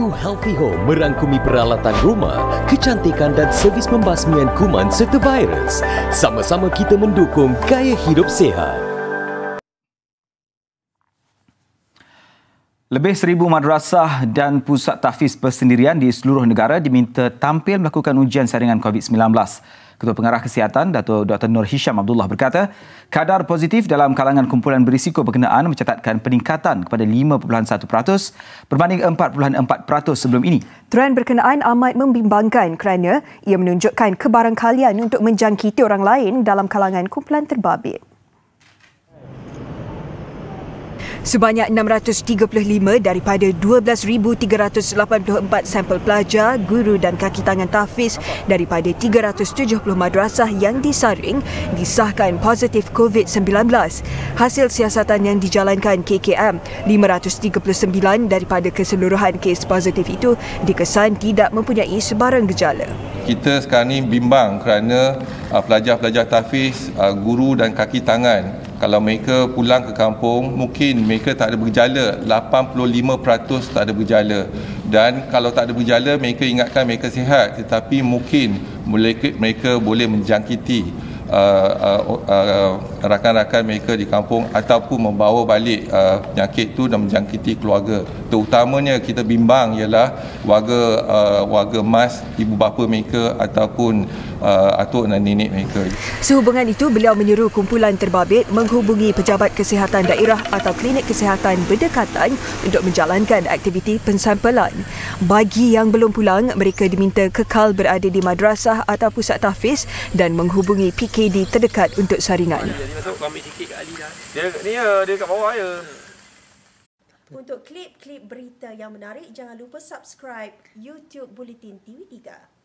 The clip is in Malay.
Go Healthy Home merangkumi peralatan rumah, kecantikan dan servis pembasmian kuman serta virus. Sama-sama kita mendukung gaya hidup sehat. Lebih 1,000 madrasah dan pusat tahfiz persendirian di seluruh negara diminta tampil melakukan ujian saringan COVID-19. Ketua Pengarah Kesihatan, Dr. Nur Hisham Abdullah berkata, kadar positif dalam kalangan kumpulan berisiko berkenaan mencatatkan peningkatan kepada 5.1% berbanding 4.4% sebelum ini. Trend berkenaan amat membimbangkan kerana ia menunjukkan kebarangkalian untuk menjangkiti orang lain dalam kalangan kumpulan terbabit. Sebanyak 635 daripada 12,384 sampel pelajar, guru dan kaki tangan tahfiz daripada 370 madrasah yang disaring disahkan positif COVID-19. Hasil siasatan yang dijalankan KKM, 539 daripada keseluruhan kes positif itu dikesan tidak mempunyai sebarang gejala. Kita sekarang ini bimbang kerana pelajar-pelajar tahfiz, guru dan kaki tangan, kalau mereka pulang ke kampung, mungkin mereka tak ada bergejala. 85% tak ada bergejala. Dan kalau tak ada bergejala, mereka ingatkan mereka sihat. Tetapi mungkin mereka boleh menjangkiti rakan-rakan mereka di kampung ataupun membawa balik penyakit itu dan menjangkiti keluarga. Terutamanya kita bimbang ialah warga mas, ibu bapa mereka ataupun atuk dan nenek mereka. Sehubungan itu, beliau menyeru kumpulan terbabit menghubungi pejabat kesihatan daerah atau klinik kesihatan berdekatan untuk menjalankan aktiviti pensampelan. Bagi yang belum pulang, mereka diminta kekal berada di madrasah atau pusat tahfiz dan menghubungi PKD terdekat untuk saringan. Dia kat bawah je. Untuk klip-klip berita yang menarik, jangan lupa subscribe YouTube Bulletin TV3.